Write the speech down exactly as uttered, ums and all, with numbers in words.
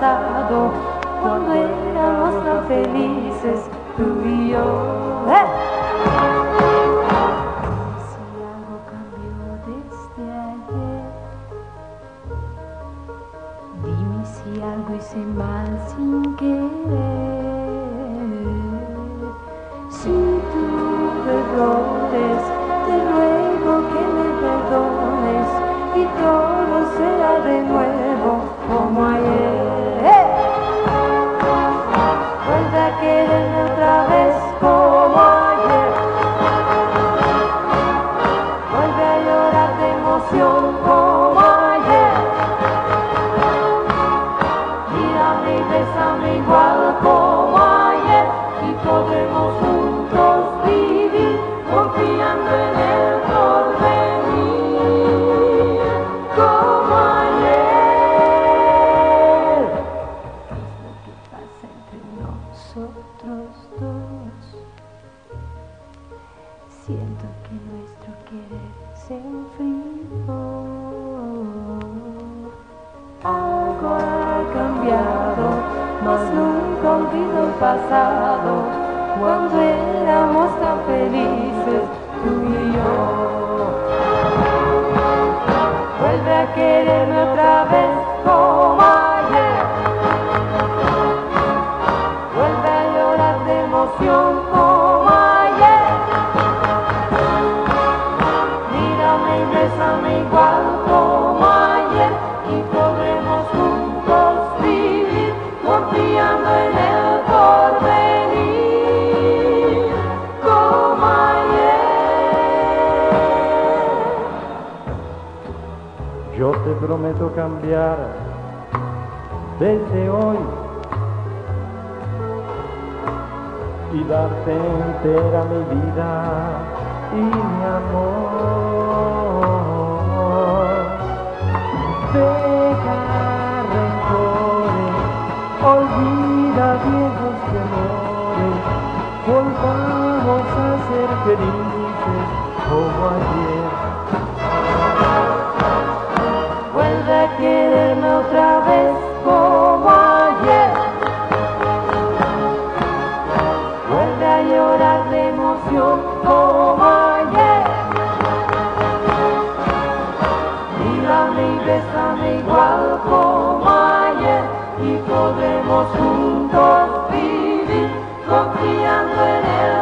pasado, cuando éramos tan felices tú y yo. ¡Eh! Si algo cambió desde ayer, dime si algo hice mal sin querer. Si tuve errores, te ruego que me perdones y todo será de nuevo como ayer. Siento que nuestro querer se enfrió. Algo ha cambiado, mas nunca olvido el pasado, cuando éramos tan felices tú y yo. Vuelve a quererme otra vez como ayer. Vuelve a llorar de emoción como ayer. Bésame igual como ayer y podremos juntos vivir confiando en el porvenir como ayer. Yo te prometo cambiar desde hoy y darte entera mi vida y mi amor. Deja rencores, olvida viejos temores, volvamos a ser felices como ayer. Vuelve a quererme otra vez como ayer. Vuelve a llorar de emoción como ayer. Bésame igual como ayer y podremos juntos vivir confiando en él.